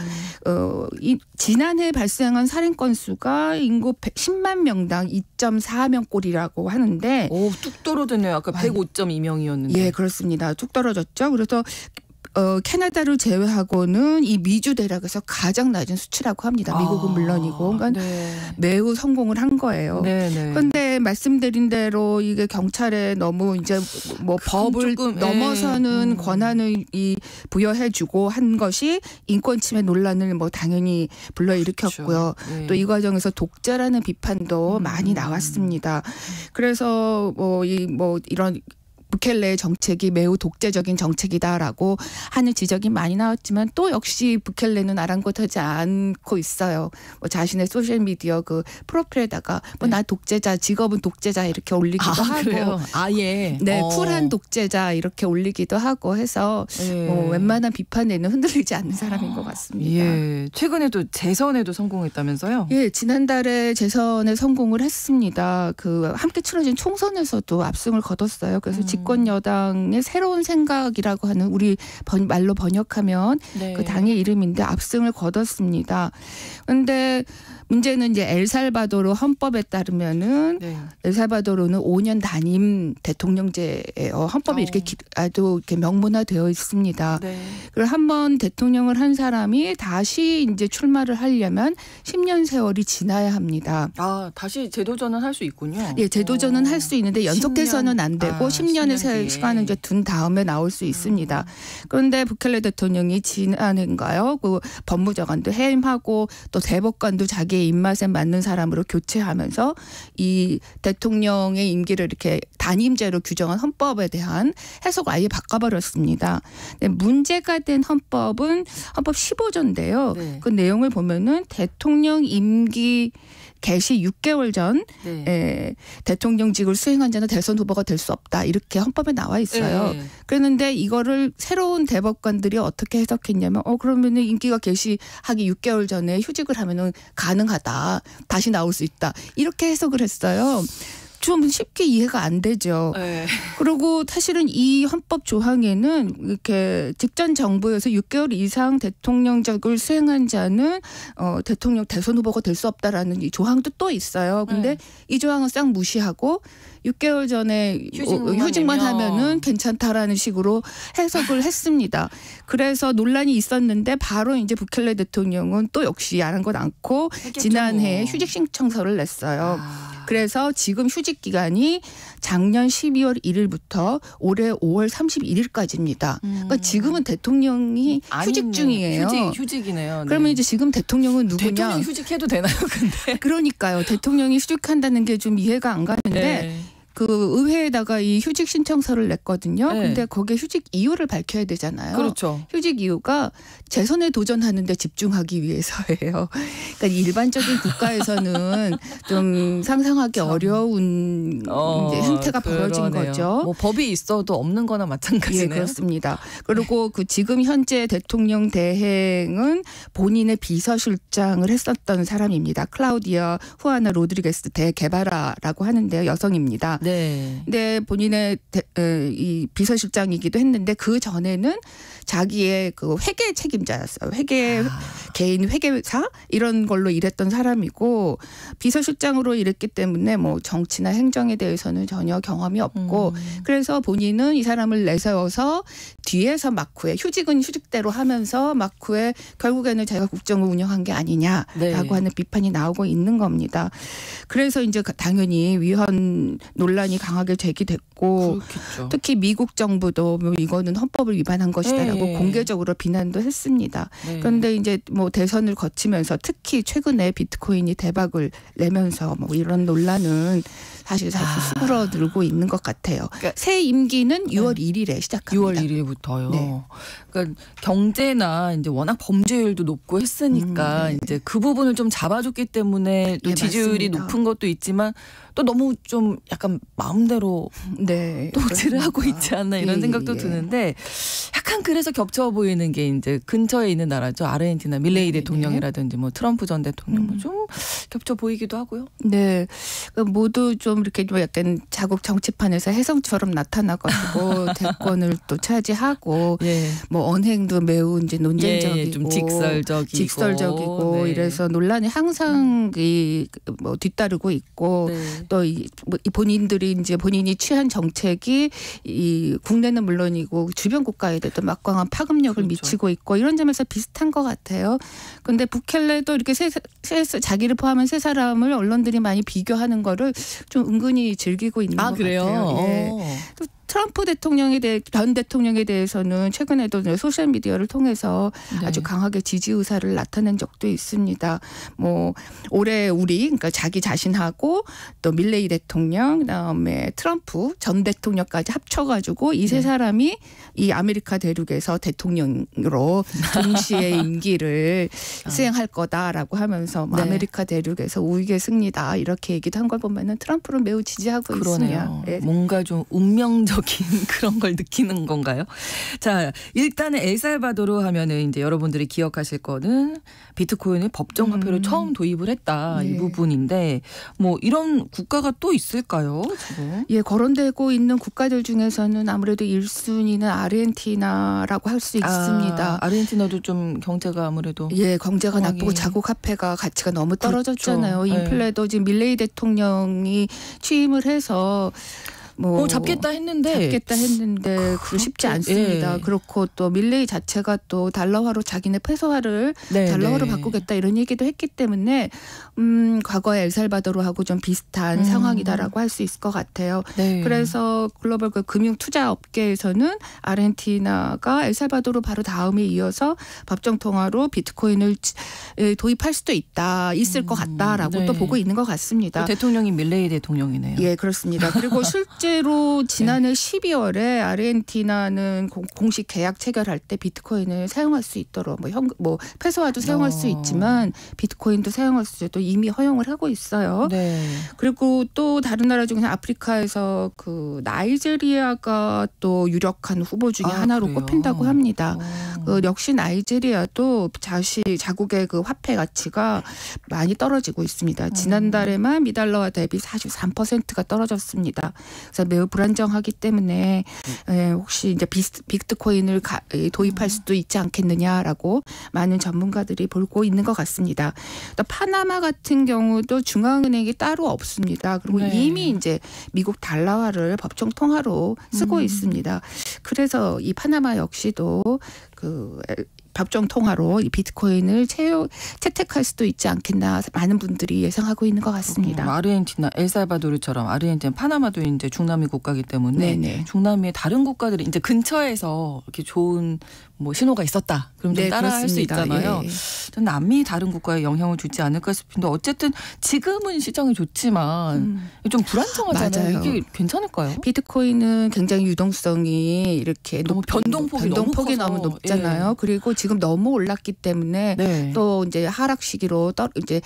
지난해 발생한 살인 건수가 인구 10만 명당 2.4명 꼴이라고 하는데 뚝 떨어졌네요. 아까 105.2명이었는데. 예, 그렇습니다. 뚝 떨어졌죠. 그래서 캐나다를 제외하고는 이 미주 대륙에서 가장 낮은 수치라고 합니다. 미국은 물론이고. 그러니까 네. 매우 성공을 한 거예요. 네네. 그런데 말씀드린 대로 이게 경찰에 너무 이제 뭐 법을 넘어서는 권한을 부여해주고 한 것이 인권 침해 논란을 뭐 당연히 불러일으켰고요. 그렇죠. 네. 또 이 과정에서 독재라는 비판도 많이 나왔습니다. 그래서 이런 부켈레의 정책이 매우 독재적인 정책이다라고 하는 지적이 많이 나왔지만 또 역시 부켈레는 아랑곳하지 않고 있어요. 뭐 자신의 소셜미디어 그 프로필에다가 나 독재자, 직업은 독재자 이렇게 올리기도 하고. 그래요? 아예. 네. 쿨한 독재자 이렇게 올리기도 하고 해서 웬만한 비판에는 흔들리지 않는 사람인 것 같습니다. 예. 최근에도 재선에도 성공했다면서요? 예. 지난달에 재선에 성공을 했습니다. 그 함께 치러진 총선에서도 압승을 거뒀어요. 그래서 집권여당의 새로운 생각이라고 하는 우리 말로 번역하면 그 당의 이름인데 압승을 거뒀습니다. 그런데 문제는 이제 엘살바도르 헌법에 따르면은 엘살바도르는 5년 단임 대통령제예요. 헌법이 이렇게 아주 이렇게 명문화되어 있습니다. 네. 그리고 한번 대통령을 한 사람이 다시 이제 출마를 하려면 10년 세월이 지나야 합니다. 아, 다시 재도전은 할 수 있군요. 예, 재도전은 할 수 있는데 연속해서는 안 되고 10년의 시간을 이제 둔 다음에 나올 수 있습니다. 그런데 부켈레 대통령이 지난해인가요? 그 법무장관도 해임하고 또 대법관도 자기 입맛에 맞는 사람으로 교체하면서 이 대통령의 임기를 이렇게 단임제로 규정한 헌법에 대한 해석을 아예 바꿔버렸습니다. 근데 문제가 된 헌법은 헌법 15조인데요. 네. 그 내용을 보면은 대통령 임기 개시 6개월 전 대통령직을 수행한 자는 대선 후보가 될 수 없다. 이렇게 헌법에 나와 있어요. 네. 그랬는데 이거를 새로운 대법관들이 어떻게 해석했냐면 그러면은 인기가 개시하기 6개월 전에 휴직을 하면은 가능하다. 다시 나올 수 있다. 이렇게 해석을 했어요. 좀 쉽게 이해가 안 되죠. 네. 그리고 사실은 이 헌법 조항에는 이렇게 직전 정부에서 6개월 이상 대통령직을 수행한 자는 대통령 대선 후보가 될 수 없다라는 이 조항도 또 있어요. 근데 이 조항은 싹 무시하고 6개월 전에 휴직만 하면은 괜찮다라는 식으로 해석을 했습니다. 그래서 논란이 있었는데 바로 이제 부켈레 대통령은 또 역시 아랑곳 않고 지난해 휴직 신청서를 냈어요. 그래서 지금 휴직 기간이 작년 12월 1일부터 올해 5월 31일까지입니다. 그러니까 지금은 대통령이 휴직 중이에요. 휴직이네요. 그러면 이제 지금 대통령은 누구냐? 대통령 휴직해도 되나요, 근데? 그러니까요. 대통령이 휴직한다는 게 좀 이해가 안 가는데 그 의회에다가 이 휴직 신청서를 냈거든요. 근데 거기에 휴직 이유를 밝혀야 되잖아요. 그렇죠. 휴직 이유가 재선에 도전하는데 집중하기 위해서예요. 그러니까 일반적인 국가에서는 좀 상상하기 어려운 이제 행태가 벌어진 거죠. 뭐 법이 있어도 없는 거나 마찬가지네요. 예, 그렇습니다. 그리고 그 지금 현재 대통령 대행은 본인의 비서실장을 했었던 사람입니다. 클라우디아 후아나 로드리게스 데 게바라라고 하는데요. 여성입니다. 네. 근데 본인의 이 비서실장이기도 했는데 그 전에는 자기의 그 회계 책임자였어요. 회계 개인 회계사 이런 걸로 일했던 사람이고 비서실장으로 일했기 때문에 뭐 정치나 행정에 대해서는 전혀 경험이 없고 그래서 본인은 이 사람을 내세워서 뒤에서 막후에 휴직은 휴직대로 하면서 막후에 결국에는 자기가 국정을 운영한 게 아니냐라고 하는 비판이 나오고 있는 겁니다. 그래서 이제 당연히 위헌 논란이 강하게 제기됐고 그렇겠죠. 특히 미국 정부도 뭐 이거는 헌법을 위반한 것이다라고 공개적으로 비난도 했습니다. 그런데 이제 뭐 대선을 거치면서 특히 최근에 비트코인이 대박을 내면서 뭐 이런 논란은 사실 수그러들 늘고 있는 것 같아요. 그러니까 새 임기는 6월 1일에 시작합니다. 6월 1일부터요. 네. 그러니까 경제나 이제 워낙 범죄율도 높고 했으니까 이제 그 부분을 좀 잡아줬기 때문에 또 지지율이 높은 것도 있지만 또 너무 좀 약간 마음대로 독재를 하고 있지 않나 이런 생각도 드는데 약간 그래서 겹쳐 보이는 게 이제 근처에 있는 나라죠. 아르헨티나 밀레이 대통령이라든지 뭐 트럼프 전 대통령 뭐 좀 겹쳐 보이기도 하고요. 네, 모두 좀 이렇게 좀 약간 자국 정치판에서 혜성처럼 나타나가지고 대권을 또 차지하고 뭐 언행도 매우 이제 논쟁적이고 좀 직설적이고 이래서 논란이 항상 이 뭐 뒤따르고 있고 또 이 본인들이 이제 본인이 취한 정책이 이 국내는 물론이고 주변 국가에도 막강한 파급력을 미치고 있고 이런 점에서 비슷한 것 같아요. 근데 부켈레도 이렇게 자기를 포함한 세 사람을 언론들이 많이 비교하는 거를 좀 은근히 즐기고 있는 것 같아요. 예. 또 트럼프 전 대통령에 대해서는 최근에도 소셜미디어를 통해서 아주 강하게 지지 의사를 나타낸 적도 있습니다. 뭐 올해 그러니까 자기 자신하고 또 밀레이 대통령 그다음에 트럼프 전 대통령까지 합쳐가지고 이 세 사람이 이 아메리카 대륙에서 대통령으로 동시에 임기를 수행할 거다라고 하면서 뭐 아메리카 대륙에서 우익의 승리다 이렇게 얘기도 한 걸 보면은 트럼프를 매우 지지하고 있습니다. 예. 뭔가 좀 운명적 그런 걸 느끼는 건가요? 자, 일단은 엘살바도르 하면은 이제 여러분들이 기억하실 거는 비트코인의 법정 화폐로 처음 도입을 했다 이 부분인데 뭐 이런 국가가 또 있을까요? 지금? 예, 거론되고 있는 국가들 중에서는 아무래도 1순위는 아르헨티나라고 할 수 있습니다. 아르헨티나도 좀 경제가 아무래도 경제가 나쁘고 자국 화폐가 가치가 너무 떨어졌잖아요. 그렇죠. 인플레도 지금 밀레이 대통령이 취임을 해서 뭐 잡겠다 했는데 그 쉽지 않습니다. 그렇고 또 밀레이 자체가 또 달러화로 자기네 페소화를 달러화로 바꾸겠다 이런 얘기도 했기 때문에 과거에 엘살바도르하고 좀 비슷한 상황이다라고 할 수 있을 것 같아요. 그래서 글로벌 그 금융 투자 업계에서는 아르헨티나가 엘살바도르 바로 다음에 이어서 법정 통화로 비트코인을 도입할 수도 있을 것 같다라고 또 보고 있는 것 같습니다. 그 대통령이 밀레이 대통령이네요. 예, 그렇습니다. 그리고 실제로 지난해 12월에 아르헨티나는 공식 계약 체결할 때 비트코인을 사용할 수 있도록 뭐 페소화도 사용할 수 있지만 비트코인도 사용할 수 있도록 이미 허용을 하고 있어요. 그리고 또 다른 나라 중에서 아프리카에서 그 나이제리아가 또 유력한 후보 중에 하나로 꼽힌다고 합니다. 그 역시 나이제리아도 자국의 그 화폐 가치가 많이 떨어지고 있습니다. 지난달에만 미달러와 대비 43%가 떨어졌습니다. 그래서 매우 불안정하기 때문에 혹시 이제 비트코인을 도입할 수도 있지 않겠느냐라고 많은 전문가들이 보고 있는 것 같습니다. 또 파나마 같은 경우도 중앙은행이 따로 없습니다. 그리고 이미 이제 미국 달러화를 법정 통화로 쓰고 있습니다. 그래서 이 파나마 역시도 그 법정 통화로 이 비트코인을 채택할 수도 있지 않겠나 많은 분들이 예상하고 있는 것 같습니다. 아르헨티나, 엘살바도르처럼 아르헨티나, 파나마도 이제 중남미 국가이기 때문에 중남미의 다른 국가들이 이제 근처에서 이렇게 좋은 뭐 신호가 있었다. 그럼 좀 따라할 수 있잖아요. 전 남미 다른 국가에 영향을 주지 않을까 싶은데 어쨌든 지금은 시장이 좋지만 좀 불안정하잖아요. 이게 괜찮을까요? 비트코인은 굉장히 유동성이 이렇게 너무 변동폭이 너무 높잖아요. 그리고 지금 너무 올랐기 때문에 또 이제 하락 시기로 이제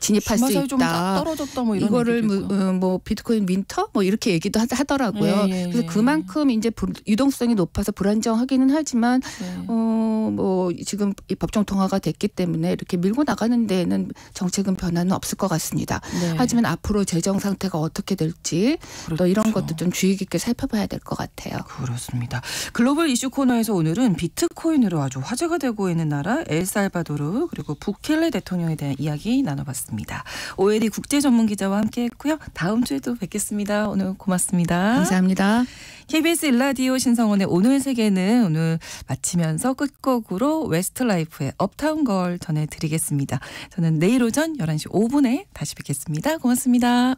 진입할 수 있다. 좀 떨어졌다 뭐 이런 이거를 뭐 비트코인 윈터 뭐 이렇게 얘기도 하더라고요. 그래서 그만큼 이제 유동성이 높아서 불안정하기는 하지만 뭐 지금 이 법정 통화가 됐기 때문에 이렇게 밀고 나가는 데에는 정책은 변화는 없을 것 같습니다. 하지만 앞으로 재정 상태가 어떻게 될지 또 이런 것도 좀 주의 깊게 살펴봐야 될 것 같아요. 그렇습니다. 글로벌 이슈 코너에서 오늘은 비트코인으로 아주 화제가 되고 있는 나라 엘살바도르 그리고 부켈레 대통령에 대한 이야기 나눠봤습니다. 오애리 국제 전문 기자와 함께했고요. 다음 주에 또 뵙겠습니다. 오늘 고맙습니다. 감사합니다. KBS 일라디오 신성원의 오늘 세계는 오늘 마치면서 끝곡으로 웨스트라이프의 업타운걸 전해드리겠습니다. 저는 내일 오전 11시 5분에 다시 뵙겠습니다. 고맙습니다.